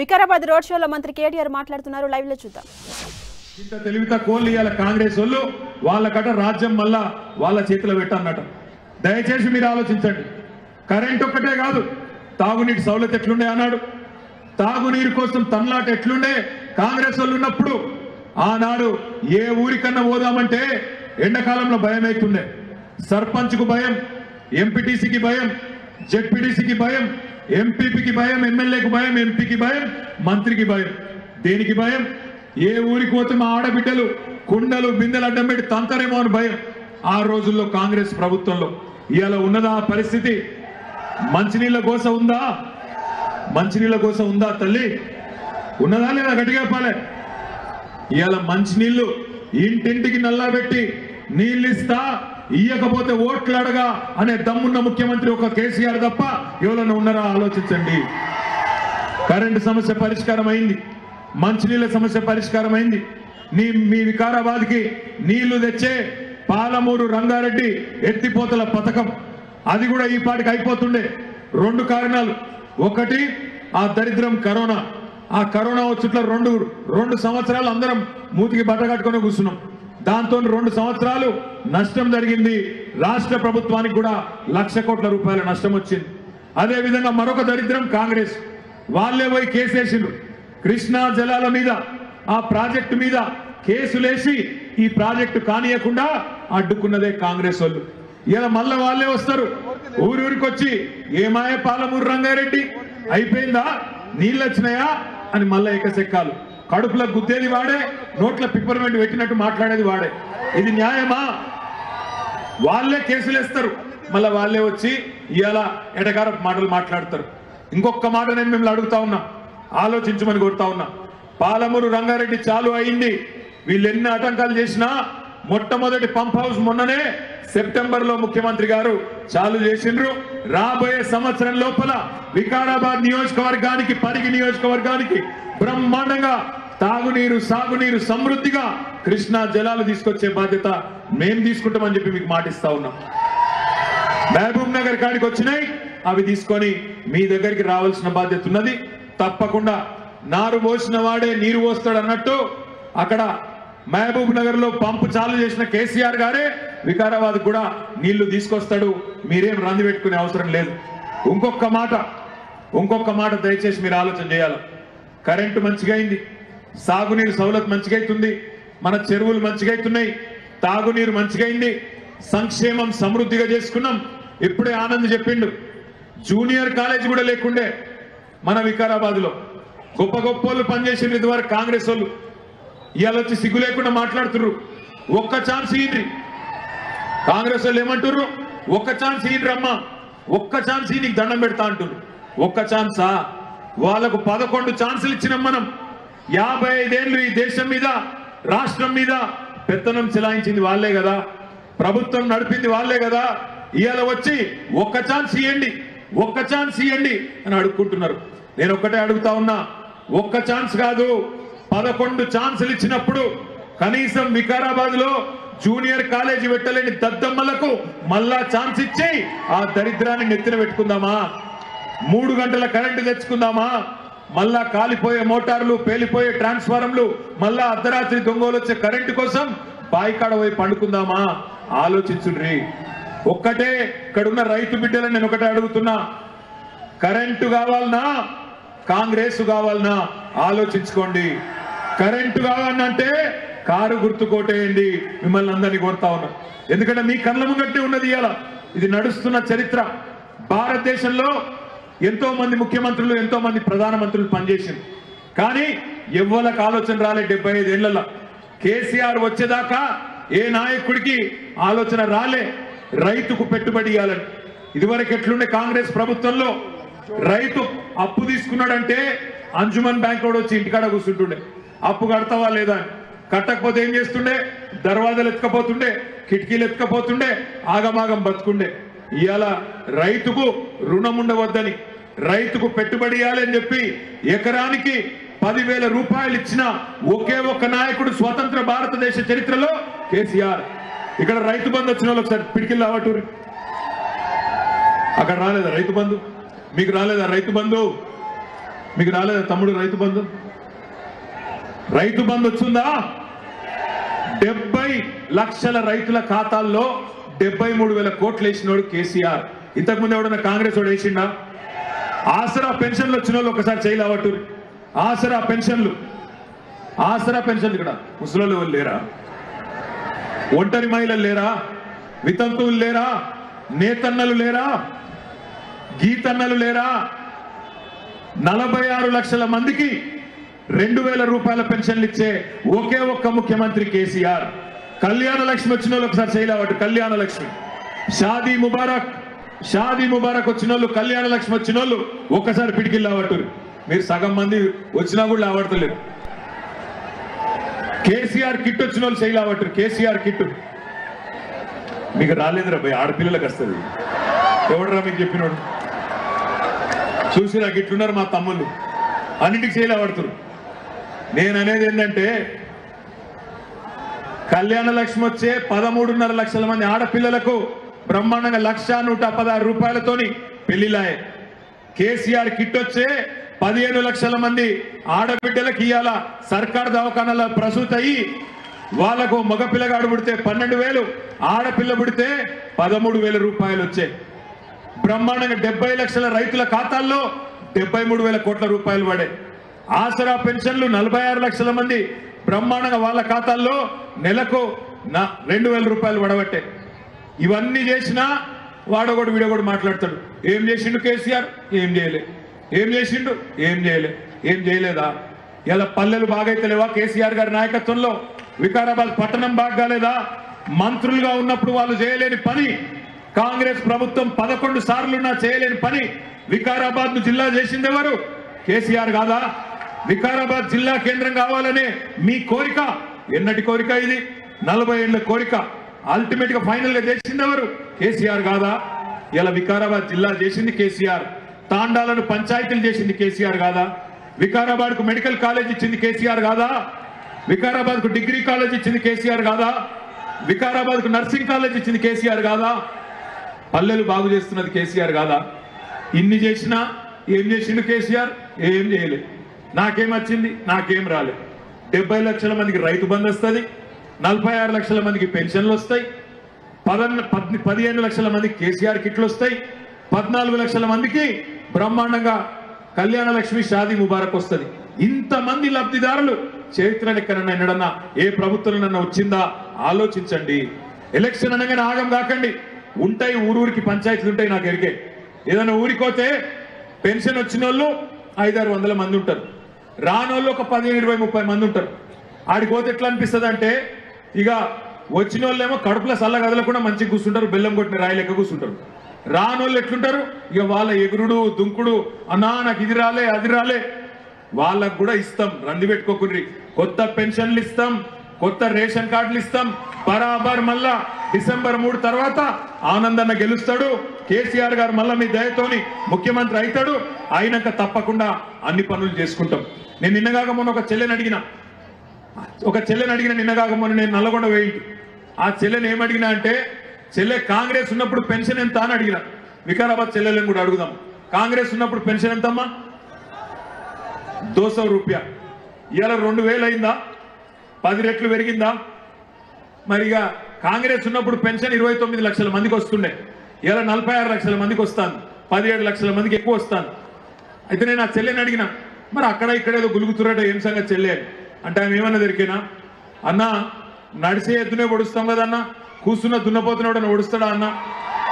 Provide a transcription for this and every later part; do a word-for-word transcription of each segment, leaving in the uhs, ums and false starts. Vikarabad road షోలో మంత్రి కేటీఆర్ మాట్లాడుతున్నారు, లైవ్ లో చూద్దాం. ఇంత తెలివిత కోళ్ళు ఇయాల కాంగ్రెస్ వాళ్ళు వాళ్ళకట రాజ్యం మళ్ళా వాళ్ళ చేతిలో పెట్టన్నట. దయచేసి మీరు ఆలోచించండి. కరెంట్ ఒక్కటే కాదు, తాగునీటి సౌలభ్యం ఎట్లుండే అన్నాడు, తాగునీరు కోసం తన్లాట ఎట్లుండే కాంగ్రెస్ వాళ్ళు ఉన్నప్పుడు. ఆనాడు ఏ ఊరికన్నా పోదామంటే ఎండాకాలంలో భయం అవుతుండే, సర్పంచ్కు భయం, ఎంపీటీసీకి భయం, జెడ్పీటీసీకి భయం, ఎంపీపీకి భయం, ఎమ్మెల్యేకి భయం, ఎంపీకి భయం, మంత్రికి భయం, దేనికి భయం, ఏ ఊరికి పోతే మా ఆడబిడ్డలు కుండలు బిందెలు అడ్డం పెట్టి తంతరేమో అని భయం ఆ రోజుల్లో కాంగ్రెస్ ప్రభుత్వంలో. ఇవాళ ఉన్నదా పరిస్థితి? మంచినీళ్ళ గోస ఉందా? మంచినీళ్ళ గోస ఉందా తల్లి? ఉన్నదా లేదా? గట్టిగా చెప్పాలి. ఇవాళ మంచినీళ్ళు ఇంటింటికి నల్లా పెట్టి నీళ్ళిస్తా, ఇయ్యకపోతే ఓట్లు అడగా అనే దమ్మున్న ముఖ్యమంత్రి ఒక కేసీఆర్ తప్ప ఎవరన్నా ఉన్నారా? ఆలోచించండి. కరెంటు సమస్య పరిష్కారం అయింది, మంచినీళ్ళ సమస్య పరిష్కారం అయింది. నీ మీ వికారాబాద్కి నీళ్లు తెచ్చే పాలమూరు రంగారెడ్డి ఎత్తిపోతల పథకం అది కూడా ఈ పాటికి అయిపోతుండే. రెండు కారణాలు, ఒకటి ఆ దరిద్రం కరోనా, ఆ కరోనా వచ్చుట్ల రెండు రెండు సంవత్సరాలు అందరం మూతికి బట్ట కట్టుకొని కూర్చున్నాం. దాంతో రెండు సంవత్సరాలు నష్టం జరిగింది, రాష్ట్ర ప్రభుత్వానికి కూడా లక్ష కోట్ల రూపాయల నష్టం వచ్చింది. అదేవిధంగా మరొక దరిద్రం కాంగ్రెస్ వాళ్ళే పోయి కేసేసిండ్రు కృష్ణా జలాల మీద, ఆ ప్రాజెక్టు మీద కేసులేసి ఈ ప్రాజెక్టు కానియకుండా అడ్డుకున్నదే కాంగ్రెస్ వాళ్ళు. ఇలా మళ్ళా వాళ్ళే వస్తారు ఊరి ఊరికి వచ్చి ఏమాయ పాలమూరు రంగారెడ్డి అయిపోయిందా, నీళ్ళు వచ్చినాయా అని మళ్ళా ఎక్కసెక్కాలు. కడుపులో గుద్దేది వాడే, నోట్ల పిప్పర్మెంట్ పెట్టినట్టు మాట్లాడేది వాడే. ఇది న్యాయమా? వాళ్ళే కేసులేస్తారు, మళ్ళీ వాళ్ళే వచ్చి ఇవాళ ఎటగార మాటలు మాట్లాడతారు. ఇంకొక మాట నేను మిమ్మల్ని అడుగుతా ఉన్నా, ఆలోచించమని కోరుతా ఉన్నా. పాలమూరు రంగారెడ్డి చాలు అయింది, వీళ్ళు ఎన్ని ఆటంకాలు చేసినా మొట్టమొదటి పంప్ హౌస్ మొన్ననే సెప్టెంబర్ లో ముఖ్యమంత్రి గారు చాలు చేసిండ్రు. రాబోయే సంవత్సరం లోపల వికారాబాద్ నియోజకవర్గానికి, పరిగి నియోజకవర్గానికి బ్రహ్మాండంగా తాగునీరు సాగునీరు సమృద్ధిగా కృష్ణా జలాలు తీసుకొచ్చే బాధ్యత మేము తీసుకుంటామని చెప్పి మీకు మాటిస్తా ఉన్నాం. మహబూబ్ నగర్ కాడికి వచ్చినాయి, అవి తీసుకొని మీ దగ్గరికి రావాల్సిన బాధ్యత ఉన్నది. తప్పకుండా నారు పోసిన వాడే నీరు పోస్తాడు అన్నట్టు అక్కడ మహబూబ్ నగర్ లో పంపు చాలు చేసిన కేసీఆర్ గారే వికారాబాద్ కూడా నీళ్లు తీసుకొస్తాడు, మీరేం రంది పెట్టుకునే అవసరం లేదు. ఇంకొక మాట ఇంకొక మాట దయచేసి మీరు ఆలోచన చేయాలి. కరెంటు మంచిగా అయింది, సాగునీరు సౌలభ్యం మంచిగా అవుతుంది, మన చెరువులు మంచిగా అవుతున్నాయి, తాగునీరు మంచిగా అయింది, సంక్షేమం సమృద్ధిగా చేసుకున్నాం. ఇప్పుడే ఆనంద్ చెప్పిండు, జూనియర్ కాలేజ్ కూడా లేకుండే మన వికారాబాద్ లో. గొప్ప గొప్ప వాళ్ళు పనిచేసిండ్రు ఇదివరకు కాంగ్రెస్ వాళ్ళు, ఇవాళ వచ్చి సిగ్గు లేకుండా మాట్లాడుతుర్రు. ఒక్క ఛాన్స్ ఇయ్యండి. కాంగ్రెస్ వాళ్ళు ఏమంటుర్రు? ఒక్క ఛాన్స్ ఇయ్యండి అమ్మా, ఒక్క ఛాన్స్ ఇ నీకు దండం పెడతా అంటున్నారు. ఒక్క ఛాన్సా? వాళ్లకు పదకొండు ఛాన్సులు ఇచ్చినాం మనం. యాభై ఐదేళ్లు ఈ దేశం మీద రాష్ట్రం మీద పెత్తనం చెలాయించింది వాళ్లే కదా, ప్రభుత్వం నడిపింది వాళ్లే కదా. ఇవాళ వచ్చి ఒక్క ఛాన్స్ ఇవ్వండి, ఒక్క ఛాన్స్ ఇవ్వండి అని అడుక్కుంటున్నారు. నేను ఒక్కటే అడుగుతా ఉన్నా, ఒక్క ఛాన్స్ కాదు, పదకొండు ఛాన్సులు ఇచ్చినప్పుడు కనీసం వికారాబాద్ లో జూనియర్ కాలేజీ పెట్టలేని దద్దమ్మలకు మళ్ళా ఛాన్స్ ఇచ్చి ఆ దరిద్రాన్ని నెత్తిన పెట్టుకుందామా? మూడు గంటల కరెంటు తెచ్చుకుందామా? మళ్ళా కాలిపోయే మోటార్లు, పేలిపోయే ట్రాన్స్ఫారంలు, మళ్ళా అర్ధరాత్రి దొంగలు వచ్చే కరెంటు కోసం బాయికాడ పోయి పండుకుందామా? ఆలోచించుండ్రి. ఒక్కటే ఇక్కడున్న రైతు బిడ్డలను నేను ఒకటే అడుగుతున్నా, కరెంటు కావాలన్నా కాంగ్రెస్ కావాలన్నా ఆలోచించుకోండి. కరెంటు కావాలంటే కారు గుర్తు కోటేయండి. మిమ్మల్ని అందరినీ కోరుతా ఉన్నా, ఎందుకంటే మీ కళ్ళ ముంగట్టే ఉన్నది ఇవాళ ఇది నడుస్తున్న చరిత్ర. భారతదేశంలో ఎంతో మంది ముఖ్యమంత్రులు ఎంతో మంది ప్రధానమంత్రులు పనిచేసింది, కానీ ఎవ్వరికి ఆలోచన రాలే. డెబ్బై ఐదు ఏళ్లలో కేసీఆర్ వచ్చేదాకా ఏ నాయకుడికి ఆలోచన రాలే రైతుకు పెట్టుబడి ఇవ్వాలని. ఇదివరకు ఎట్లుండే కాంగ్రెస్ ప్రభుత్వంలో రైతు అప్పు తీసుకున్నాడంటే అంజుమన్ బ్యాంక్ కూడా వచ్చి ఇంటికాడ కూర్చుంటుండే, అప్పు కడతావా లేదా అని. కట్టకపోతే ఏం చేస్తుండే? దర్వాజాలు ఎత్తుకపోతుండే, కిటికీలు ఎత్తుకపోతుండే, ఆగమాగం బతుకుండే. ఇవాళ రైతుకు రుణం ఉండవద్దని, రైతుకు పెట్టుబడి ఇవ్వాలని చెప్పి ఎకరానికి పదివేల రూపాయలు ఇచ్చిన ఒకే ఒక్క నాయకుడు స్వతంత్ర భారతదేశ చరిత్రలో కేసీఆర్. ఇక్కడ రైతు బంధు వచ్చిన వాళ్ళు ఒకసారి పిడికిలు రావటూరి, అక్కడ రాలేదా రైతు బంధు? మీకు రాలేదా రైతు బంధు? మీకు రాలేదా తమ్ముడు రైతు బంధు? రైతు బంధు వచ్చిందా? డెబ్బై లక్షల రైతుల ఖాతాల్లో డెబ్బై మూడు వేల కోట్లు వేసినోడు కేసీఆర్. ఇంతకుముందు ఎవడన్నా కాంగ్రెస్ వాడు వేసిండా? ఆసరా పెన్షన్లు వచ్చిన వాళ్ళు ఒకసారి చేయలేవట్టు. ఆసరా పెన్షన్లు ఆసరా పెన్షన్లు ఇక్కడ ముసలి లేరా, ఒంటరి మహిళలు లేరా, వితంతువులు లేరా, నేతన్నలు లేరా, గీతన్నలు లేరా? నలభై ఆరు లక్షల మందికి రెండు వేల రూపాయల పెన్షన్లు ఇచ్చే ఒకే ఒక్క ముఖ్యమంత్రి కేసీఆర్. కళ్యాణ లక్ష్మి వచ్చిన వాళ్ళు ఒకసారి చేయలేవాడు. కళ్యాణ లక్ష్మి, షాదీ ముబారక్, షాదీ ముబారక్ వచ్చిన వాళ్ళు, కళ్యాణ లక్ష్మి వచ్చిన వాళ్ళు ఒక్కసారి పిడికిల్లావట్టు. మీరు సగం మంది వచ్చినా కూడా లావడతలేరు. కేసీఆర్ కిట్ వచ్చిన వాళ్ళు చేయలేవట్టు. కేసీఆర్ కిట్ మీకు రాలేదురా భయ్, ఆడపిల్లలకు వస్తుంది. ఎవడరా మీకు చెప్పినోడు? చూసిరా గిట్లున్నారు మా తమ్ముళ్ళు, అన్నింటికి చేయలేవడుతురు. నేను అనేది ఏంటంటే కళ్యాణ లక్ష్మి వచ్చే పదమూడున్నర లక్షల మంది ఆడపిల్లలకు బ్రహ్మాండంగా లక్ష నూట పదహారు రూపాయలతోని పెళ్లిలాయే. కేసీఆర్ కిట్ వచ్చే పదిహేను లక్షల మంది ఆడబిడ్డలకు ఇవాళ సర్కారు దవాఖానాలో ప్రసూత అయ్యి వాళ్ళకు మగపిల్లగాడు పుడితే పన్నెండు వేలు, ఆడపిల్ల పుడితే పదమూడు వేల రూపాయలు వచ్చాయి. బ్రహ్మాండంగా డెబ్బై లక్షల రైతుల ఖాతాల్లో డెబ్బై మూడు వేల కోట్ల రూపాయలు పడే. ఆసరా పెన్షన్లు నలభై ఆరు లక్షల మంది బ్రహ్మాండంగా వాళ్ళ ఖాతాల్లో నెలకు రెండు వేల రూపాయలు పడబట్టే. ఇవన్నీ చేసినా వాడోగోడు వీడోగోడు మాట్లాడతాడు. ఏం చేసిండు కేసీఆర్? ఏం చేయలే. ఏం చేసిండు? ఏం చేయలే. ఏం చేయలేదా? ఇలా పల్లెలు బాగైతలేవా కేసీఆర్ గారి నాయకత్వంలో? వికారాబాద్ పట్టణం బాగాలేదా? మంత్రులుగా ఉన్నప్పుడు వాళ్ళు చేయలేని పని, కాంగ్రెస్ ప్రభుత్వం పదకొండు సార్లున్నా చేయలేని పని వికారాబాద్ ను జిల్లా చేసింది ఎవరు? కేసీఆర్ కాదా? వికారాబాద్ జిల్లా కేంద్రం కావాలనే మీ కోరిక ఎన్నటి కోరిక? ఇది నలభై ఏళ్ళ కోరిక. అల్టిమేట్ గా ఫైనల్ గా చేసింది ఎవరు? కేసీఆర్ కాదా? ఇలా వికారాబాద్ జిల్లా చేసింది కేసీఆర్. తాండాలను పంచాయతీలు చేసింది కేసీఆర్ కాదా? వికారాబాద్ కు మెడికల్ కాలేజ్ ఇచ్చింది కేసీఆర్ కాదా? వికారాబాద్ కు డిగ్రీ కాలేజ్ ఇచ్చింది కేసీఆర్ కాదా? వికారాబాద్ కు నర్సింగ్ కాలేజ్ ఇచ్చింది కేసీఆర్ కాదా? పల్లెలు బాగు చేస్తున్నది కేసీఆర్ కాదా? ఇన్ని చేసినా ఏం చేసిండు కేసీఆర్? ఏం చేయలే. నాకేం వచ్చింది? నాకేం రాలే. డెబ్బై లక్షల మందికి రైతు బంధు వస్తుంది, నలభై ఆరు లక్షల మందికి పెన్షన్లు వస్తాయి, పదన్న పద్ పదిహేను లక్షల మందికి కేసీఆర్ కిట్లు వస్తాయి, పద్నాలుగు లక్షల మందికి బ్రహ్మాండంగా కళ్యాణ లక్ష్మి, షాదీ ముబారక్ వస్తుంది. ఇంతమంది లబ్ధిదారులు చరిత్రను ఎక్కడన్నా ఎన్నడన్నా ఏ ప్రభుత్వంలోనన్నా వచ్చిందా? ఆలోచించండి. ఎలక్షన్ అనగానే ఆగం కాకండి. ఉంటాయి ఊరూరికి పంచాయతీలు ఉంటాయి. నాకు ఎరిగే ఏదైనా ఊరికోతే పెన్షన్ వచ్చిన వాళ్ళు ఐదారు వందల మంది ఉంటారు, రానోళ్ళు ఒక పదిహేను ఇరవై ముప్పై మంది ఉంటారు. ఆడికి పోతే ఎట్లా అనిపిస్తుంది అంటే ఇక వచ్చిన వాళ్ళేమో కడుపుల సల్ల కదలకుండా మంచిగా కూర్చుంటారు, బెల్లం కొట్టిన రాయి లెక్క కూర్చుంటారు. రానోళ్ళు ఎట్లుంటారు? ఇక వాళ్ళ ఎగురుడు దుంకుడు, అన్నా నాకు ఇది రాలే అది రాలే. వాళ్ళకు కూడా ఇస్తాం, రంది పెట్టుకోకుండ్రి. కొత్త పెన్షన్లు ఇస్తాం, కొత్త రేషన్ కార్డులు ఇస్తాం. బరాబర్ మళ్ళా డిసెంబర్ మూడు తర్వాత ఆనంద్ అన్న గెలుస్తాడు. కేసీఆర్ గారు మళ్ళా మీ దయతోని ముఖ్యమంత్రి అవుతాడు. అయినాక తప్పకుండా అన్ని పనులు చేసుకుంటాం. నేను నిన్నగాక మొన్న ఒక చెల్లెని అడిగిన ఒక చెల్లెని అడిగిన నిన్నగాక మొన్న నేను నల్లగొండ వేయి ఆ చెల్లెని ఏమడిగినా అంటే, చెల్లె కాంగ్రెస్ ఉన్నప్పుడు పెన్షన్ ఎంత అని అడిగిన. వికారాబాద్ చెల్లెలను కూడా అడుగుదాం, కాంగ్రెస్ ఉన్నప్పుడు పెన్షన్ ఎంతమ్మా? దోస రూపాయ. ఇవాళ రెండు వేలు అయిందా? పది రెట్లు పెరిగిందా? మరిగా కాంగ్రెస్ ఉన్నప్పుడు పెన్షన్ ఇరవై తొమ్మిది లక్షల మందికి వస్తుండే, ఇలా నలభై ఆరు లక్షల మందికి వస్తాను, పదిహేడు లక్షల మందికి ఎక్కువ వస్తాను. అయితే నేను ఆ చెల్లెని అడిగిన, మరి అక్కడ ఇక్కడేదో గులుగుతురట ఏం సంగతి చెల్లె అంటే, ఆమె ఏమన్నా దొరికేనా అన్న, నడిసే ఎద్దునే పొడుస్తాం కదన్నా, కూర్చున్న దున్నపోతున్నోడని పొడుస్తాడా అన్న?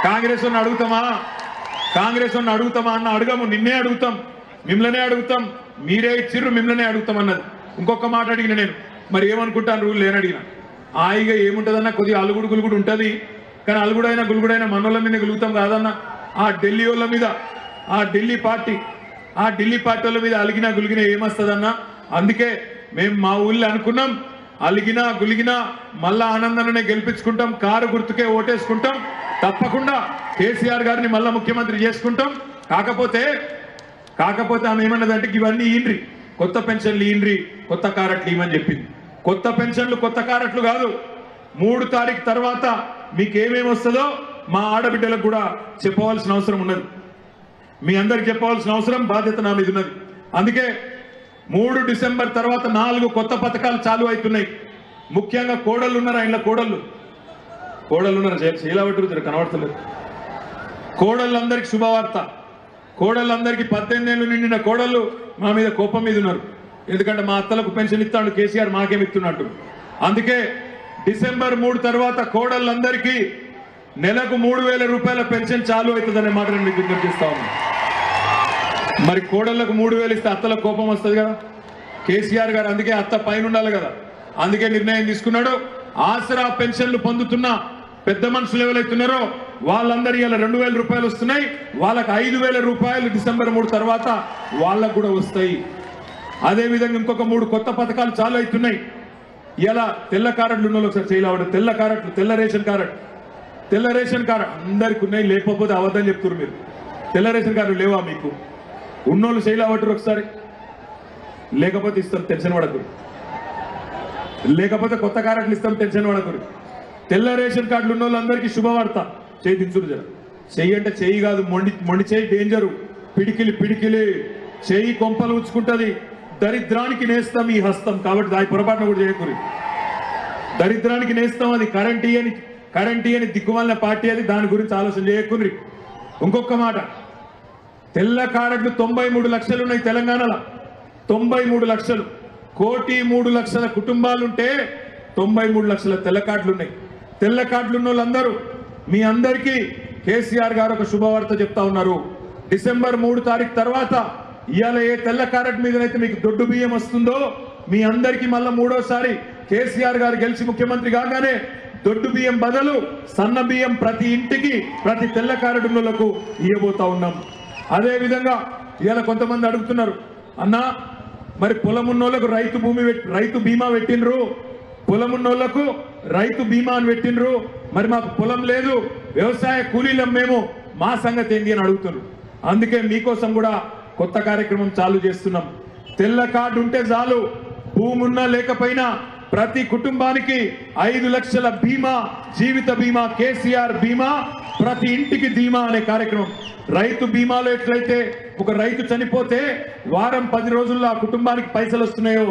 కాంగ్రెస్ వాడిని అడుగుతామా? కాంగ్రెస్ వాడిని అడుగుతామా అన్న? అడగము, నిన్నే అడుగుతాం, మిమ్మల్నే అడుగుతాం, మీరే ఇచ్చిర్రు మిమ్మల్నే అడుగుతాం అన్నది. ఇంకొక మాట అడిగిన నేను, మరి ఏమనుకుంటాను రూల్ లేని అడిగిన. హాయిగా ఏముంటుందన్నా, కొద్దిగా అలుగుడు గులుగుడు ఉంటుంది, కానీ అలుగుడైనా గులుగుడైనా మనోళ్ళ మీద గులుగుతాం కాదన్న. ఆ ఢిల్లీ వాళ్ళ మీద, ఆ ఢిల్లీ పార్టీ ఆ ఢిల్లీ పార్టీ వాళ్ళ మీద అలిగినా గులిగినా ఏమొస్తుందన్నా? అందుకే మేము మా ఊళ్ళో అనుకున్నాం, అలిగినా గులిగినా మళ్ళా ఆనందాన్ని గెలిపించుకుంటాం, కారు గుర్తుకే ఓటేసుకుంటాం, తప్పకుండా కేసీఆర్ గారిని మళ్ళా ముఖ్యమంత్రి చేసుకుంటాం. కాకపోతే కాకపోతే ఆమె ఏమన్నదంటే, ఇవన్నీ ఈండ్రి, కొత్త పెన్షన్లు ఈండ్రి, కొత్త కారట్లు ఇవ్వమని చెప్పింది. కొత్త పెన్షన్లు కొత్త కారట్లు కాదు, మూడు తారీఖు తర్వాత మీకేమేమి వస్తుందో మా ఆడబిడ్డలకు కూడా చెప్పవలసిన అవసరం ఉన్నది, మీ అందరికి చెప్పవలసిన అవసరం, బాధ్యత నా మీద ఉన్నది. అందుకే మూడు డిసెంబర్ తర్వాత నాలుగు కొత్త పథకాలు చాలు అవుతున్నాయి. ముఖ్యంగా కోడళ్ళు ఉన్నారు, ఆయనలో కోడళ్ళు కోడళ్ళు ఉన్నారు, చేయలేబట్టుకుతారు కనబడతలేదు. కోడళ్ళందరికీ శుభవార్త, కోడళ్ళందరికీ పద్దెనిమిది ఏళ్ళు నిండిన కోడళ్ళు మా మీద కోపం మీద ఉన్నారు, ఎందుకంటే మా అత్తలకు పెన్షన్ ఇస్తాడు కేసీఆర్ మాకేమి ఇస్తున్నట్టు. అందుకే డిసెంబర్ మూడు తర్వాత కోడళ్ళందరికీ నెలకు మూడు వేల రూపాయల పెన్షన్ చాలు అవుతుందనే మాట నేను మీకు విజ్ఞప్తి చేస్తా ఉన్నాను. మరి కోడళ్లకు మూడు వేలు ఇస్తే అత్తలకు కోపం వస్తుంది కదా కేసీఆర్ గారు, అందుకే అత్త పైన ఉండాలి కదా, అందుకే నిర్ణయం తీసుకున్నాడు. ఆసరా పెన్షన్లు పొందుతున్న పెద్ద మనుషులు ఎవరైతున్నారో వాళ్ళందరూ ఇలా రెండు వేల రూపాయలు వస్తున్నాయి, వాళ్ళకి ఐదు వేల రూపాయలు డిసెంబర్ మూడు తర్వాత వాళ్ళకు కూడా వస్తాయి. అదేవిధంగా ఇంకొక మూడు కొత్త పథకాలు చాలు అవుతున్నాయి. ఇలా తెల్ల కారెట్లు ఉన్న వాళ్ళు ఒకసారి చేయలేవాడు, తెల్ల కారెట్లు, తెల్ల రేషన్ కార్డు, తెల్ల రేషన్ కార్డు అందరికి ఉన్నాయి, లేకపోతే అవద్దని చెప్తున్నారు మీరు. తెల్ల రేషన్ కార్డు లేవా మీకు? ఉన్నోళ్ళు చేయలేవటారు ఒకసారి, లేకపోతే ఇస్తాం టెన్షన్ పడకూరు, లేకపోతే కొత్త కారెట్లు ఇస్తాం టెన్షన్ పడకూరు. తెల్ల రేషన్ కార్డులు ఉన్న వాళ్ళందరికీ శుభవార్త, చేయి దించురు జర, చెయ్యి అంటే చెయ్యి కాదు మొండి, మొండి చేయి డేంజరు, పిడికిలి పిడికిలి చేయి కొంపలు ఉంచుకుంటుంది, దరిద్రానికి నేస్తాం ఈ హస్తం, కాబట్టి దాని పొరపాటున కూడా చేయకూరి, దరిద్రానికి నేస్తాం అది. కరెంట్ ఇయని కరెంట్ ఇయని దిక్కుమాలిన పార్టీ అది, దాని గురించి ఆలోచన చేయకూరి. ఇంకొక మాట, తెల్ల కార్డులు తొంభై మూడు లక్షలు ఉన్నాయి తెలంగాణలో, తొంభై మూడు లక్షలు కోటి మూడు లక్షల కుటుంబాలుంటే తొంభై మూడు లక్షల తెల్ల కార్డులు ఉన్నాయి. తెల్ల కార్డులు ఉన్న వాళ్ళందరూ మీ అందరికీ కేసీఆర్ గారు ఒక శుభవార్త చెప్తా ఉన్నారు. డిసెంబర్ మూడు తారీఖు తర్వాత ఇవాళ ఏ తెల్ల కార్డు మీదనైతే మీకు దొడ్డు బియ్యం వస్తుందో మీ అందరికీ మళ్ళీ మూడోసారి కేసీఆర్ గారు గెలిచి ముఖ్యమంత్రి కాగానే దొడ్డు బియ్యం బదులు సన్న బియ్యం ప్రతి ఇంటికి ప్రతి తెల్ల కార్డులకు ఇవ్వబోతా ఉన్నాం. అదేవిధంగా ఇవాళ కొంతమంది అడుగుతున్నారు, అన్నా మరి పొలమున్నోళ్లకు రైతు భూమి రైతు బీమా పెట్టినరు, పొలమున్నోళ్లకు రైతు బీమా అని పెట్టినరు, మరి మాకు పొలం లేదు వ్యవసాయ కూలీలం మేము, మా సంగతి ఏంటి అని అడుగుతున్నారు. అందుకే మీకోసం కూడా కొత్త కార్యక్రమం చాలు చేస్తున్నాం. తెల్ల కార్డు ఉంటే చాలు, భూమి ఉన్నా లేకపోయినా ప్రతి కుటుంబానికి ఐదు లక్షల బీమా, జీవిత బీమా, కేసీఆర్ బీమా, ప్రతి ఇంటికి బీమా అనే కార్యక్రమం. రైతు బీమాలో ఎట్లయితే ఒక రైతు చనిపోతే వారం పది రోజుల్లో ఆ కుటుంబానికి పైసలు వస్తున్నాయో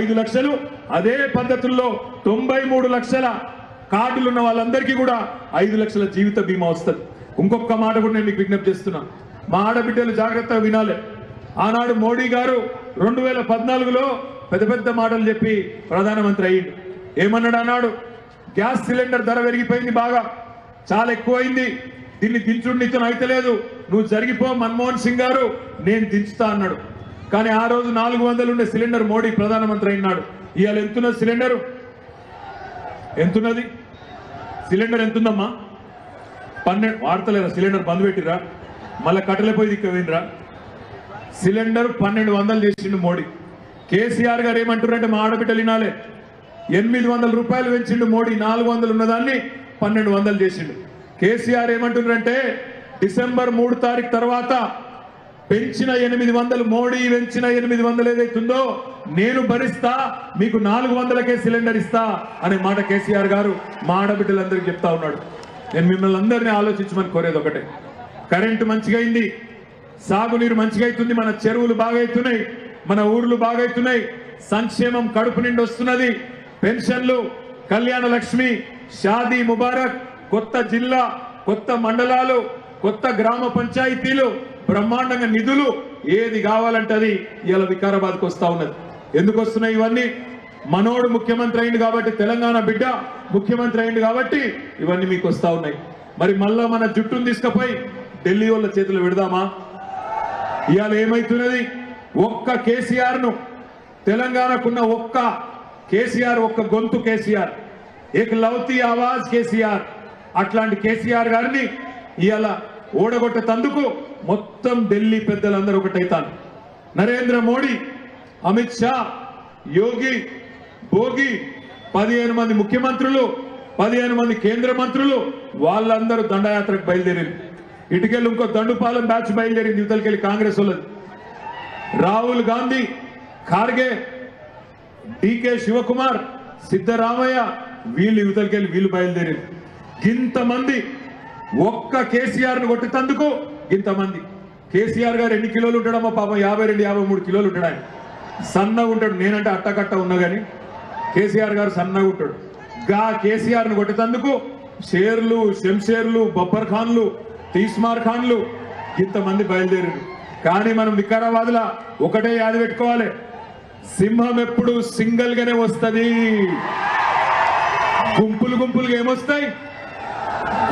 ఐదు లక్షలు, అదే పద్ధతుల్లో తొంభై మూడు లక్షల కార్డులు ఉన్న వాళ్ళందరికీ కూడా ఐదు లక్షల జీవిత బీమా వస్తుంది. ఇంకొక మాట కూడా నేను మీకు విజ్ఞప్తి చేస్తున్నా, మా ఆడబిడ్డలు జాగ్రత్తగా వినాలి. ఆనాడు మోడీ గారు రెండు వేల పద్నాలుగులో పెద్ద పెద్ద మాటలు చెప్పి ప్రధానమంత్రి అయ్యిండు. ఏమన్నాడు అన్నాడు, గ్యాస్ సిలిండర్ ధర పెరిగిపోయింది, బాగా చాలా ఎక్కువైంది, దీన్ని దించుడు నీతో అయితలేదు, నువ్వు జరిగిపో మన్మోహన్ సింగ్ గారు, నేను దించుతా అన్నాడు. కానీ ఆ రోజు నాలుగు వందలు ఉండే సిలిండర్ మోడీ ప్రధానమంత్రి అయినాడు. ఇవాళ ఎంతున్నది సిలిండరు? ఎంతున్నది సిలిండర్? ఎంతుందమ్మా? పన్నెండు. వాడతలేరా సిలిండర్? బంద్ పెట్టిరా, మళ్ళీ కట్టెలపోయి దిక్కువేనరా? సిలిండర్ పన్నెండు వందలు చేసిండు మోడీ. కేసీఆర్ గారు ఏమంటారంటే మా ఆడబిడ్డలు వినాలే, ఎనిమిది వందల రూపాయలు పెంచిండు మోడీ, నాలుగు వందలు ఉన్నదాన్ని పన్నెండు వందలు చేసిండు. కేసీఆర్ ఏమంటున్నారంటే డిసెంబర్ మూడు తారీఖు తర్వాత పెంచిన ఎనిమిది వందలు, మోడీ పెంచిన ఎనిమిది వందలు ఏదైతుందో నేను భరిస్తా, మీకు నాలుగు వందలకే సిలిండర్ ఇస్తా అనే మాట కేసీఆర్ గారు మా ఆడబిడ్డలందరికీ చెప్తా ఉన్నాడు. నేను మిమ్మల్ని అందరినీ ఆలోచించమని కోరేది ఒకటే, కరెంటు మంచిగా అయింది, సాగునీరు మంచిగా అవుతుంది, మన చెరువులు బాగా అవుతున్నాయి, మన ఊర్లు బాగవుతున్నాయి, సంక్షేమం కడుపు నిండి వస్తున్నది, పెన్షన్లు, కళ్యాణ లక్ష్మి, షాదీ ముబారక్, కొత్త జిల్లా, కొత్త మండలాలు, కొత్త గ్రామ పంచాయతీలు, బ్రహ్మాండంగా నిధులు, ఏది కావాలంటే అది ఇలా వికారాబాద్కు వస్తూ ఉన్నది. ఎందుకు వస్తున్నాయి ఇవన్నీ? మనోడు ముఖ్యమంత్రి అయింది కాబట్టి, తెలంగాణ బిడ్డ ముఖ్యమంత్రి అయింది కాబట్టి ఇవన్నీ మీకు వస్తూ ఉన్నాయి. మరి మళ్ళా మన జుట్టును తీసుకుపోయి ఢిల్లీ వాళ్ళ చేతులు పెడదామా? ఇవాళ ఏమవుతున్నది, ఒక్క కేసీఆర్ను, తెలంగాణకున్న ఒక్క కేసీఆర్, ఒక్క గొంతు కేసీఆర్, ఏక లౌతి ఆవాజ్ కేసీఆర్, అట్లాంటి కేసీఆర్ గారిని ఇవాళ ఓడగొట్టేందుకు మొత్తం ఢిల్లీ పెద్దలందరూ ఒకటైతారు. నరేంద్ర మోడీ, అమిత్ షా, యోగి, భోగి, పదిహేను మంది ముఖ్యమంత్రులు, పదిహేను మంది కేంద్ర మంత్రులు, వాళ్ళందరూ దండయాత్రకు బయలుదేరింది. ఇటుకెళ్ళి ఇంకో దండుపాలెం బ్యాచ్ బయలుదేరింది, ఇవతలకెళ్ళి కాంగ్రెస్ వాళ్ళది. రాహుల్ గాంధీ, ఖార్గే, డీకే శివకుమార్, సిద్ధరామయ్య, వీళ్ళు యువతలకెళ్ళి వీళ్ళు బయలుదేరారు. ఇంతమంది ఒక్క కేసీఆర్ను కొట్టేందుకు ఇంతమంది. కేసీఆర్ గారు ఎన్ని కిలోలు ఉంటాడమ్మా పాపం యాభై రెండు యాభై మూడు కిలోలు ఉంటాడు ఆయన సన్నగా ఉంటాడు నేనంటే అట్టకట్ట ఉన్నా కానీ కేసీఆర్ గారు సన్నగా ఉంటాడు గా కేసీఆర్ను కొట్టేందుకు షేర్లు శంషేర్లు బబ్బర్ ఖాన్లు తీస్మార్ ఖాన్లు ఇంతమంది బయలుదేరారు కానీ మనం వికారాబాద్లో ఒకటే యాద పెట్టుకోవాలి సింహం ఎప్పుడు సింగిల్ గానే వస్తది గుంపులు గుంపులుగా ఏమొస్తాయి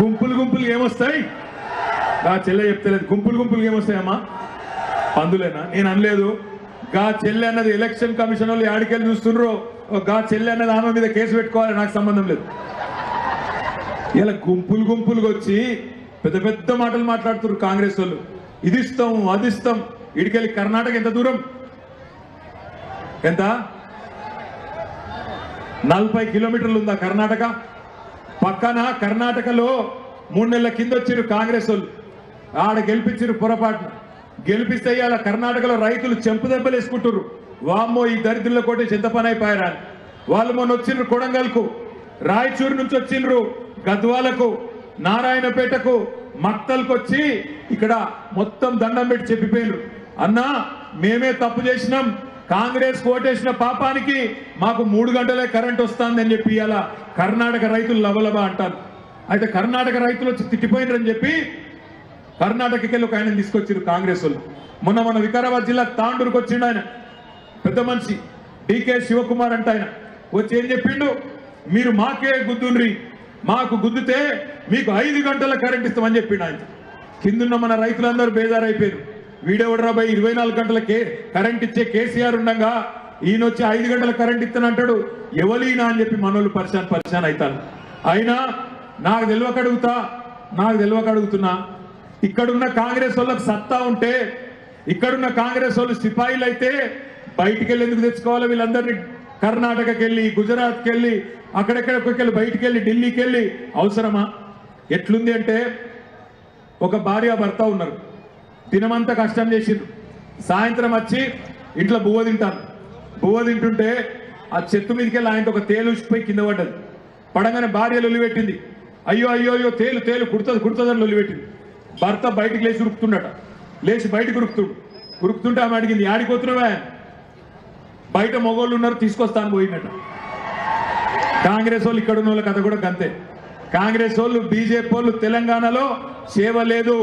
గుంపులు గుంపులుగా ఏమొస్తాయి गा चेल्ले चेप्तलेदु गुंपुल गुंपुल एमोस्तायम्मा पंदुलेना नेनु अनलेदु गा चेल्ले अन्नदि एलक्षन कमीशन वाळ्ळु याडिकेल्लि चूस्तुन्नारो गा चेल्ले अन्नदि आमे मीद केस पेट्टुकोवालि नाकु संबंधं लेदु इला गुंपुल गुंपुलुगा वच्ची पेद्द पेद्द माटलु माट्लाडुतुन्नारु कांग्रेस वाळ्ळु इदिस्तां अदिस्तां इडिकेल्लि कर्नाटक एंत दूरं एंत నలభై కిలోమీటర్లు ఉందా कर्नाटक पक्कन कर्नाटकलो मूडु नेलल किंद वच्चारु कांग्रेस वाळ्ळु आड़ गेलु पुरापाट गेलिस्ते इला कर्नाटक रैतुलु चंपदंपलेसुकुंटारु वाम्मो ई दरिद्रुल कोटे चिंत पनी अयिपोयारु वाळ्ळु मोन्न वच्चिंड्रु कोडंगल्कु रायचूरु नुंचि वच्चिंड्रु गद्वालकु नारायणपेटकु मक्तल्कु वच्ची इक्कड मोत्तं दंडं पेट्टि चेप्पिपोयारु अन्न मेमे तप्पु चेसिनां कांग्रेस कोटेसिन पापानिकि माकु మూడు गंटले करेंट वस्तुंदनि अनि चेप्पि इला कर्नाटक रैतुलु लवलव अंटारु अयिते कर्नाटक रैतुलु वच्चि तिट्टिपोयिनरु अनि चेप्पि कर्नाटक के आयन तीसुकोच्चिरु कांग्रेस वाळ्ळु मोन्न मन विकाराबाद जिल्ला तांडूरुकु वच्चिंडु आयन पेद्द मनिषि डीके शिवकुमार अंटे आयन वच्चि एं चेप्पिंडु मीरु माके गुद्दुंड्रि माकु गुद्दुते मीकु ఐదు गंटल करेंट इस्तामनि चेप्पिंडु आयन किंदुन्न मन रैतुलंदरू बेजारैपोयारु वीडेवडरा बाय ఇరవై నాలుగు गंटल करेंट इच्चे కేసీఆర్ उंडगा ईन वच्चि ఐదు गंटल करेंट इस्तनंटाडु एवलीना अनि चेप्पि मनोल्लु परिशान परिशान अयितारु अयिना नाकु तेलवक अडुगुता नाकु तेलवक अडुगुतुन्ना इकड़ुन्न कांग्रेस वाळ्ळकु सत्ता उंटे इकड़ुन्न कांग्रेस वाळ्ळु सिपायिलु अयिते बयटिकि वेल्लेंदुकु तेच्चुकोवाला वीळ्ळंदर्नी कर्नाटककि वेल्लि गुजरात्कि वेल्लि अक्कडक्कडक्कडि बयटिकि वेल्लि ఢిల్లీకి वेल्लि अवसरमा एट्लुंदि अंटे ओक भार्य भर्त उन्नारु दिनमंता कष्टं चेसिरु सायंत्रम वच्चि इंट्लो बुव्व तिंटारु बुव्व तिंटुंटे आ चेट्टु मीदकेल्लि आयनतो ओक तेलु उच्चिपोयि किंद पड्डदि पडंगाने भार्य लొల్లిపెట్టింది अय्यो अय्यो अय्यो तेलु तेलु कुडतदि कुडतदि लొల్లిపెట్టింది భర్త బయటికి లేచి ఉరుకుతుండట లేచి బయటికి ఉరుకుతుడు ఉరుకుతుంటే ఆమె అడిగింది యాడిపోతున్నావా బయట మొగోళ్ళు ఉన్నారు తీసుకొస్తాను పోయినట కాంగ్రెస్ వాళ్ళు ఇక్కడ ఉన్నోళ్ళ కథ కూడా గంతే కాంగ్రెస్ వాళ్ళు బీజేపీ వాళ్ళు తెలంగాణలో సేవ లేదు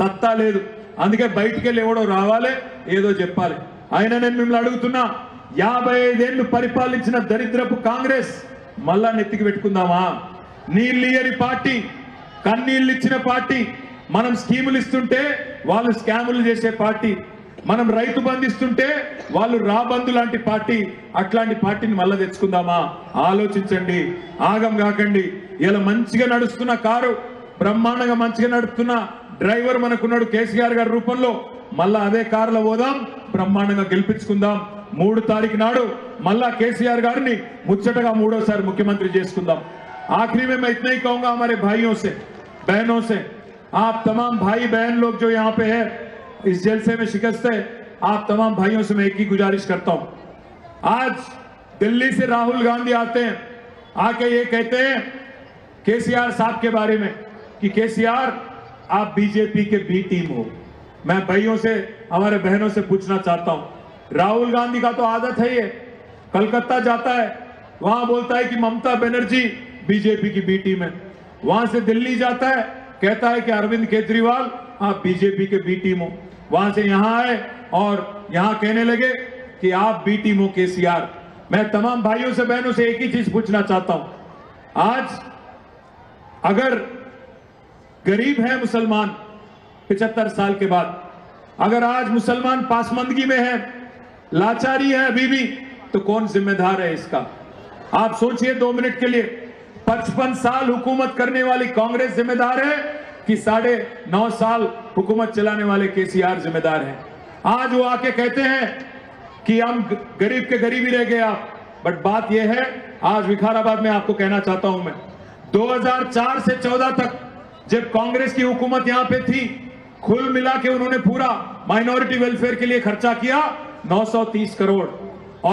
సత్తా లేదు అందుకే బయటికి వెళ్ళి ఎవడో రావాలి ఏదో చెప్పాలి ఆయన నేను మిమ్మల్ని అడుగుతున్నా యాభై ఐదు ఏళ్ళు పరిపాలించిన దరిద్రపు కాంగ్రెస్ మళ్ళా నెత్తికి పెట్టుకుందామా నీళ్ళియరి పార్టీ కన్నీళ్ళు ఇచ్చిన పార్టీ మనం స్కీములు ఇస్తుంటే వాళ్ళు స్కాములు చేసే పార్టీ మనం రైతు బంధు ఇస్తుంటే వాళ్ళు రాబందు లాంటి పార్టీ అట్లాంటి పార్టీని మళ్ళీ తెచ్చుకుందామా ఆలోచించండి ఆగం కాకండి ఇలా మంచిగా నడుస్తున్న కారు బ్రహ్మాండంగా మంచిగా నడుస్తున్న డ్రైవర్ మనకున్నాడు కేసీఆర్ గారి రూపంలో మళ్ళీ అదే కారులో పోదాం బ్రహ్మాండంగా గెలిపించుకుందాం మూడు తారీఖు నాడు మళ్ళీ కేసీఆర్ గారిని ముచ్చటగా మూడోసారి ముఖ్యమంత్రి చేసుకుందాం ఆఖరి में मैं इतना ही कहूंगा हमारे भाइयों से बहनों से आप तमाम भाई बहन लोग जो यहाँ पे है इस जलसे में शिकस्त है आप तमाम भाइयों से मैं एक ही गुजारिश करता हूँ आज दिल्ली से राहुल गांधी आते हैं आके ये कहते हैं केसीआर साहब के बारे में कि केसीआर आप बीजेपी के बी टीम हो मैं भाइयों से हमारे बहनों से पूछना चाहता हूँ राहुल गांधी का तो आदत है ये कलकत्ता जाता है वहां बोलता है कि ममता बनर्जी बीजेपी की बी टीम है वहां से दिल्ली जाता है कहता है कि अरविंद केजरीवाल आप बीजेपी के बी टीम हो वहां से यहां आए और यहां कहने लगे कि आप बी टीम हो केसीआर मैं तमाम भाइयों से बहनों से एक ही चीज पूछना चाहता हूं आज अगर गरीब है मुसलमान पचहत्तर साल के बाद अगर आज मुसलमान पासमंदगी में है लाचारी है अभी भी तो कौन जिम्मेदार है इसका आप सोचिए दो मिनट के लिए पचपन साल हुकूमत करने वाली कांग्रेस जिम्मेदार है कि साढ़े नौ साल हुकूमत चलाने वाले केसीआर जिम्मेदार हैं। आज वो आके कहते हैं कि हम गरीब के गरीब ही रह गए आप बट बात यह है आज विकाराबाद में आपको कहना चाहता हूं मैं दो हज़ार चार से चौदह तक जब कांग्रेस की हुकूमत यहां पे थी कुल मिला के उन्होंने पूरा माइनॉरिटी वेलफेयर के लिए खर्चा किया नौ सौ तीस करोड़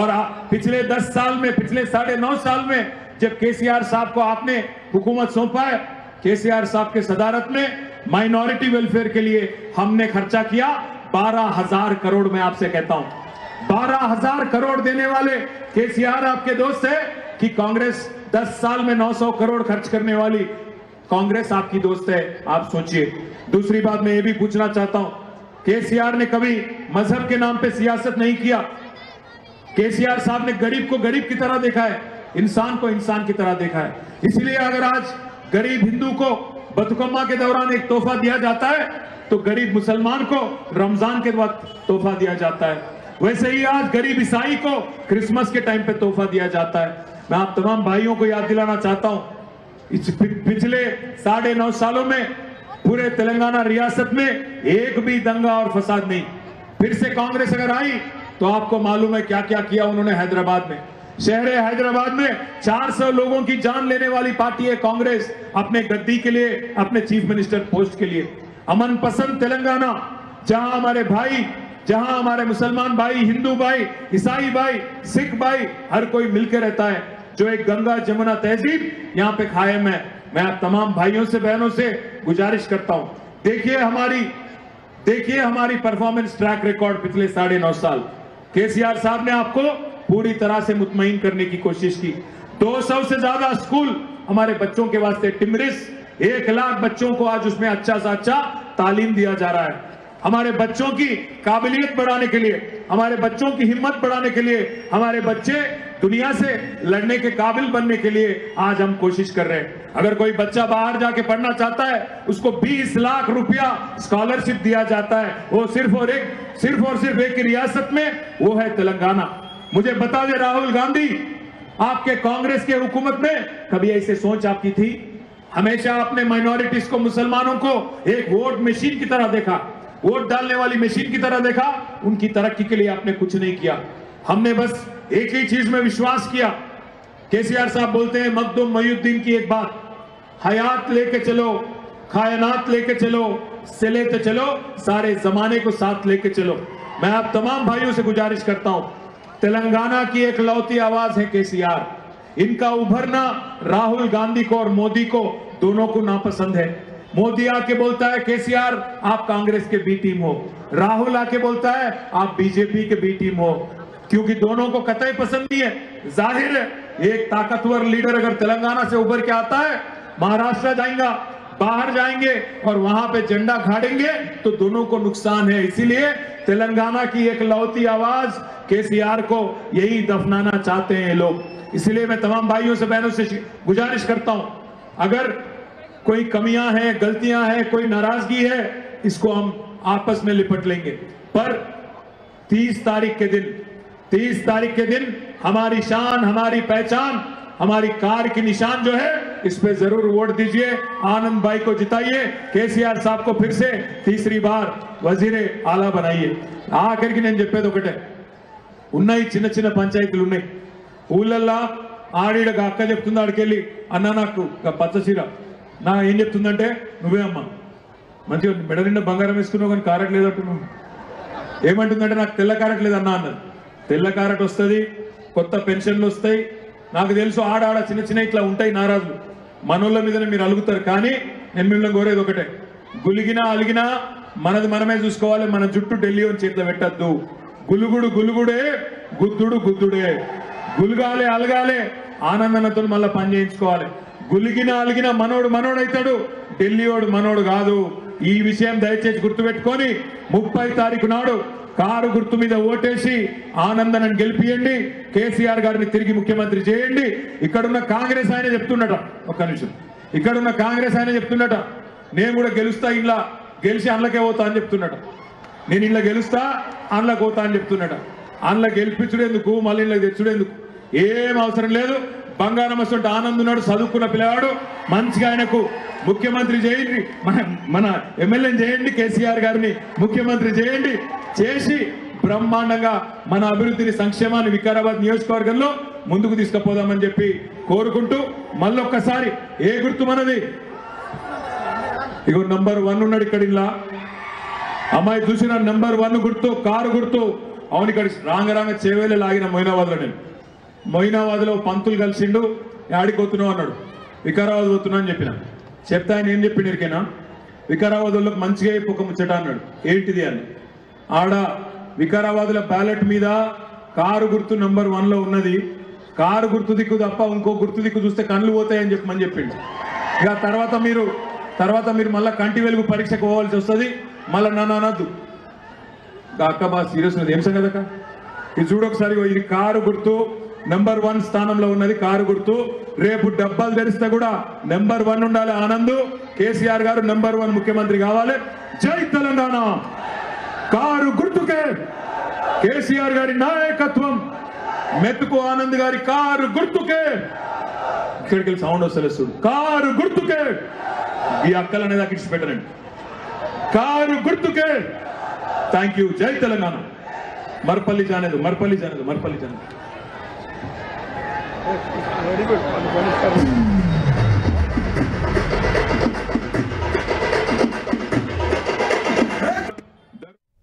और पिछले दस साल में पिछले साढ़े नौ साल में जब केसीआर साहब को आपने हुकूमत सौंपा है केसीआर साहब के सदारत में माइनॉरिटी वेलफेयर के लिए हमने खर्चा किया बारह हजार करोड़। में आपसे कहता हूं बारह हजार करोड़ देने वाले केसीआर आपके दोस्त है कि कांग्रेस दस साल में नौ सौ करोड़ खर्च करने वाली कांग्रेस आपकी दोस्त है, आप सोचिए। दूसरी बात मैं ये भी पूछना चाहता हूं, केसीआर ने कभी मजहब के नाम पे सियासत नहीं किया। केसीआर साहब ने गरीब को गरीब की तरह देखा है, इंसान को इंसान की तरह देखा है। इसलिए अगर आज गरीब हिंदू को बतुकम्मा के दौरान एक तोहफा दिया जाता है तो गरीब मुसलमान को रमजान के वक्त तोहफा दिया जाता है, वैसे ही आज गरीब ईसाई को क्रिसमस के टाइम पे तोहफा दिया जाता है। मैं आप तमाम भाइयों को याद दिलाना चाहता हूं, पिछले साढ़े नौ सालों में पूरे तेलंगाना रियासत में एक भी दंगा और फसाद नहीं। फिर से कांग्रेस अगर आई तो आपको मालूम है क्या क्या किया उन्होंने हैदराबाद में, शहर हैदराबाद में चार सौ लोगों की जान लेने वाली पार्टी है कांग्रेस, अपने गद्दी के लिए, अपने चीफ मिनिस्टर पोस्ट के लिए। अमन पसंद तेलंगाना, जहां हमारे भाई, जहां हमारे मुसलमान भाई, हिंदू भाई, ईसाई भाई, सिख भाई, हर कोई मिलकर रहता है, जो एक गंगा जमुना तहजीब यहाँ पे कायम है। मैं आप तमाम भाइयों से बहनों से गुजारिश करता हूँ, देखिए हमारी देखिए हमारी परफॉर्मेंस ट्रैक रिकॉर्ड पिछले साढ़े नौ साल। केसीआर साहब ने आपको पूरी तरह से मुतमईन करने की कोशिश की। दो सौ से ज्यादा स्कूल हमारे बच्चों के वास्ते टिमरिस, एक लाख बच्चों को आज उसमें अच्छा सा अच्छा तालीम दिया जा रहा है। हमारे बच्चों की काबिलियत बढ़ाने के लिए, हमारे बच्चों की हिम्मत बढ़ाने के लिए, हमारे बच्चे दुनिया से लड़ने के काबिल बनने के लिए आज हम कोशिश कर रहे हैं। अगर कोई बच्चा बाहर जाके पढ़ना चाहता है उसको बीस लाख रुपया स्कॉलरशिप दिया जाता है, वो सिर्फ और एक सिर्फ और सिर्फ एक रियासत में, वो है तेलंगाना। मुझे बता दे राहुल गांधी, आपके कांग्रेस के हुकूमत में कभी ऐसी सोच आपकी थी? हमेशा आपने माइनॉरिटीज को, मुसलमानों को एक वोट मशीन की तरह देखा, वोट डालने वाली मशीन की तरह देखा, उनकी तरक्की के लिए आपने कुछ नहीं किया। हमने बस एक ही चीज में विश्वास किया। केसीआर साहब बोलते हैं मखदूम मोइनुद्दीन की एक बात, हयात लेके चलो, कायनात लेके चलो, सेलेत चलो, सारे जमाने को साथ लेके चलो। मैं आप तमाम भाइयों से गुजारिश करता हूं, तेलंगाना की एक लौती आवाज है केसीआर। इनका उभरना राहुल गांधी को और मोदी को दोनों को नापसंद है। मोदी आके बोलता है केसीआर आप कांग्रेस के बी टीम हो, राहुल आके बोलता है आप बीजेपी के बी टीम हो, क्योंकि दोनों को कतई पसंद नहीं है। जाहिर है एक ताकतवर लीडर अगर तेलंगाना से उभर के आता है, महाराष्ट्र जाएगा, बाहर जाएंगे और वहां पे झंडा गाड़ेंगे तो दोनों को नुकसान है। इसीलिए तेलंगाना की एक लौती आवाज केसीआर को यही दफनाना चाहते हैं लोग। इसलिए मैं तमाम भाइयों से बहनों से गुजारिश करता हूं, अगर कोई कमियां हैं, गलतियां हैं, कोई नाराजगी है, इसको हम आपस में लिपट लेंगे, पर तीस तारीख के दिन तीस तारीख के दिन हमारी शान, हमारी पहचान, हमारी कार की निशान जो है, इस पे जरूर वोट दीजिए, आनंद भाई को जिताइए, केसीआर साहब को फिर से तीसरी बार वजीरे आला बनाइए। आखिर నేను చెప్పేది ఒకటే, ఉన్నాయి చిన్న చిన్న పంచాయతీలు ఉన్నాయి ఊళ్ళల్లో, ఆడిడ అక్క చెప్తుంది ఆడికెళ్ళి అన్న నాకు పచ్చసీర నా ఏం చెప్తుందంటే నువ్వే అమ్మ మంచిగా మెడ నిండా బంగారం వేసుకున్నావు కానీ కారెట్ లేదంటు, నువ్వు ఏమంటుందంటే నాకు తెల్ల కారెట్ లేదన్నా అన్నది, తెల్ల కారెట్ వస్తుంది, కొత్త పెన్షన్లు వస్తాయి, నాకు తెలుసు ఆడ ఆడ చిన్న చిన్న ఇట్లా ఉంటాయి నారాజులు, మనోళ్ళ మీదనే మీరు అలుగుతారు, కానీ నేను మిమ్మల్ని కోరేది ఒకటే, గులిగినా అలిగినా మనది మనమే చూసుకోవాలి, మన జుట్టు ఢిల్లీ అని చేతిలో పెట్టద్దు, గులుగుడు గులుగుడే, గుద్దుడు గుద్దుడే, గులగాలే అలగాలే, ఆనందనతో మళ్ళీ పని చేయించుకోవాలి, గులిగిన అలిగిన మనోడు మనోడైతాడు, ఢిల్లీవాడు మనోడు కాదు। ఈ విషయం దయచేసి గుర్తుపెట్టుకొని ముప్పై తారీఖు నాడు కారు గుర్తు మీద ఓటేసి ఆనందనని గెలిపియండి, కేసీఆర్ గారిని తిరిగి ముఖ్యమంత్రి చేయండి। ఇక్కడున్న కాంగ్రెస్ ఆయన చెప్తున్నట, ఒక్క నిమిషం, ఇక్కడున్న కాంగ్రెస్ ఆయన చెప్తున్నట నేను కూడా గెలుస్తా, ఇలా గెలిచి అందులోకే పోతా అని చెప్తున్నట, నేను ఇలా గెలుస్తా అందులోకి పోతా అని చెప్తున్నట, అందులో గెలిపించుడేందుకు మళ్ళీ ఇలా తెచ్చుడేందుకు, ఏం అవసరం లేదు, బంగారం వస్తుంటే ఆనంద్ ఉన్నాడు, చదువుకున్న పిల్లవాడు, మంచిగా ఆయనకు ముఖ్యమంత్రి చేయండి, మన మన ఎమ్మెల్యేని చేయండి, కేసీఆర్ గారిని ముఖ్యమంత్రి చేయండి, చేసి బ్రహ్మాండంగా మన అభివృద్ధిని, సంక్షేమాన్ని వికారాబాద్ నియోజకవర్గంలో ముందుకు తీసుకుపోదామని చెప్పి కోరుకుంటూ మళ్ళొక్కసారి ఏ గుర్తు మనది, ఇగో నంబర్ వన్ ఉన్నాడు ఇక్కడ, ఇలా అమ్మాయి చూసిన నంబర్ వన్ గుర్తు, కారు గుర్తు, అవును ఇక్కడ రాంగ రాంగ చేవేళ్ళ లాగిన మొయినాబాద్లో నేను, మొయినాబాద్లో పంతులు కలిసిండు, ఆడికి పోతున్నావు అన్నాడు, వికారాబాద్ పోతున్నా అని చెప్పిన చెప్తా ఆయన ఏం చెప్పిండిరికేనా వికారాబాద్లోకి మంచిగా ఇప్పుక ముచ్చట అన్నాడు ఏంటిది అని ఆడ వికారాబాద్ల బ్యాలెట్ మీద కారు గుర్తు నంబర్ వన్ లో ఉన్నది కారు గుర్తు దిక్కు తప్ప ఇంకో గుర్తు దిక్కు చూస్తే కళ్ళు పోతాయి అని చెప్పమని చెప్పిండు ఇక తర్వాత మీరు తర్వాత మీరు మళ్ళా కంటి వెలుగు పరీక్షకు పోవాల్సి వస్తది మళ్ళా నన్ను అనొద్దు అక్క బా సీరియస్ ఉంది ఏం సంగతి అక్క ఇది చూడొకసారి ఇది కారు గుర్తు నంబర్ వన్ స్థానంలో ఉన్నది కారు గుర్తు రేపు డబ్బాలు ధరిస్తా కూడా నంబర్ వన్ ఉండాలి ఆనందు కేసీఆర్ గారు నంబర్ వన్ ముఖ్యమంత్రి కావాలి జై తెలంగాణ కారు గుర్తుకే కేసీఆర్ గారి నాయకత్వం మెతుకు ఆనంద్ గారి కారు గుర్తుకే ఇక్కడికి సౌండ్ వస్తలేదు కారు గుర్తుకే ఈ అక్కలు అనేది అక్కడికి పెట్టనండి కారు గుర్తుకే థ్యాంక్ యూ జై తెలంగాణ మర్పల్లి జానేదు మర్పల్లి జానేదు మర్పల్లి జానేదు very good